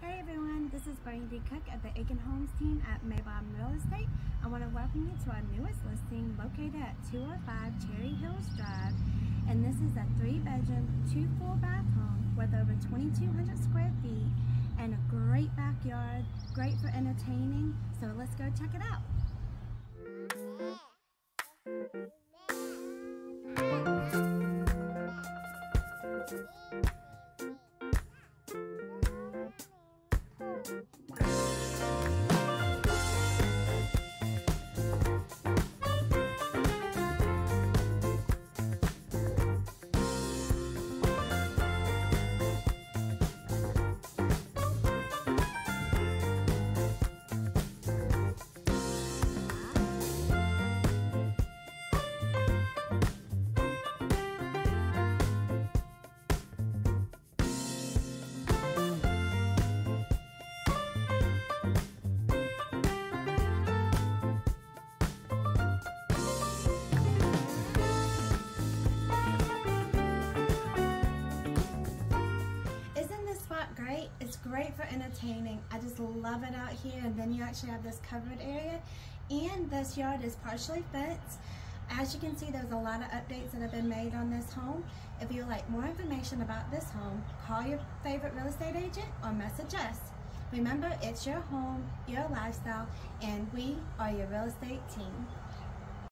Hey everyone, this is Brandi Cook of the Aiken Homes team at Meybohm Real Estate. I want to welcome you to our newest listing located at 205 Cherry Hills Drive. And this is a 3-bedroom, 2 full-bath home with over 2,200 square feet and a great backyard, great for entertaining. So let's go check it out. It's great for entertaining. I just love it out here, and then you actually have this covered area, and this yard is partially fenced. As you can see, there's a lot of updates that have been made on this home. If you'd like more information about this home, call your favorite real estate agent or message us. Remember, it's your home, your lifestyle, and we are your real estate team.